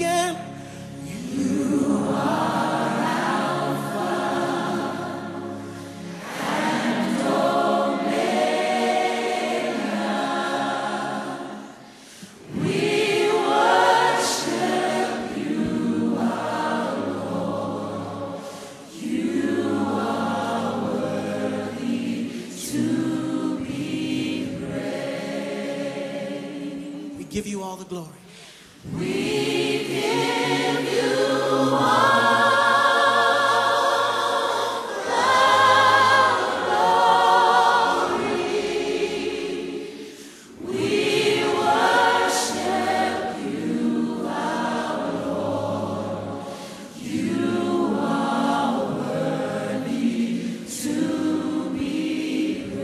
again. You are Alpha and Omega. We worship you, our Lord. You are worthy to be praised. We give you all the glory. We give you all the glory. We worship you, our Lord. You are worthy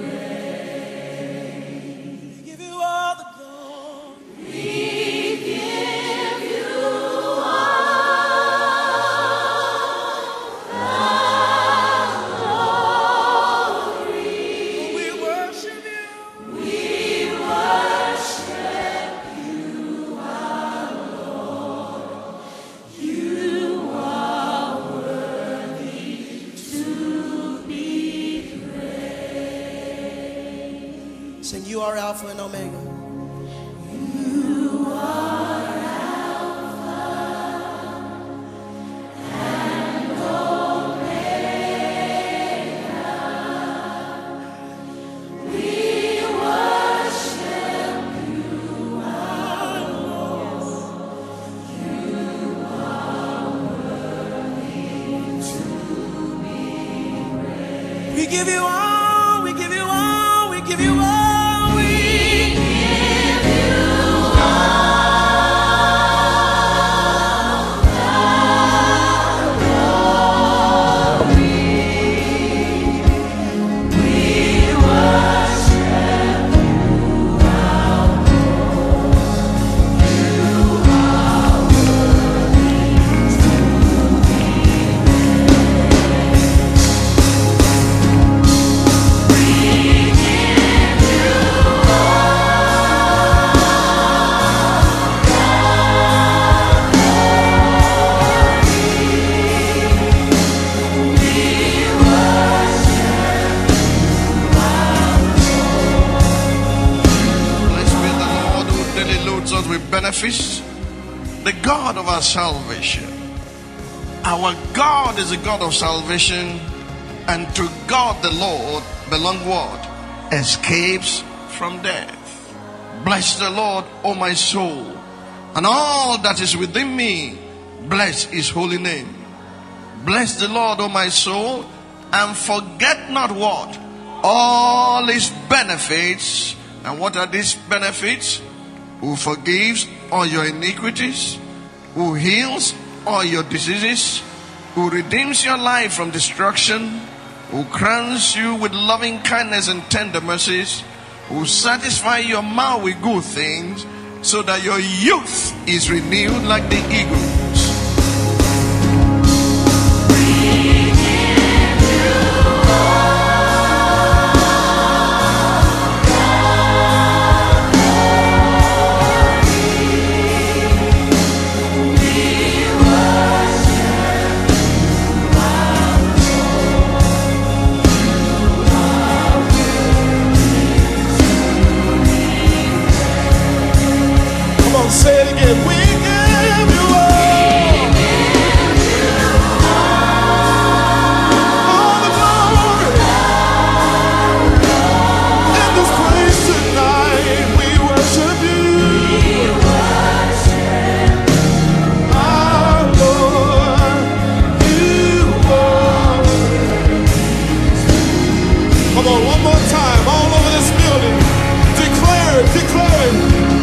to be praised. We give you all the glory. Sing, you are Alpha and Omega. You are Alpha and Omega. We worship you, our Lord. You are worthy to be praised. We give you all, we give you all, we give you all. That we benefit the God of our salvation. Our God is a God of salvation, and to God the Lord belong what? Escapes from death. Bless the Lord, O my soul, and all that is within me, bless his holy name. Bless the Lord, O my soul, and forget not what? All his benefits. And what are these benefits? Who forgives all your iniquities, who heals all your diseases, who redeems your life from destruction, who crowns you with loving kindness and tender mercies, who satisfies your mouth with good things, so that your youth is renewed like the eagle. Say it again. We come on, one more time, all over this building. Declare it, declare it.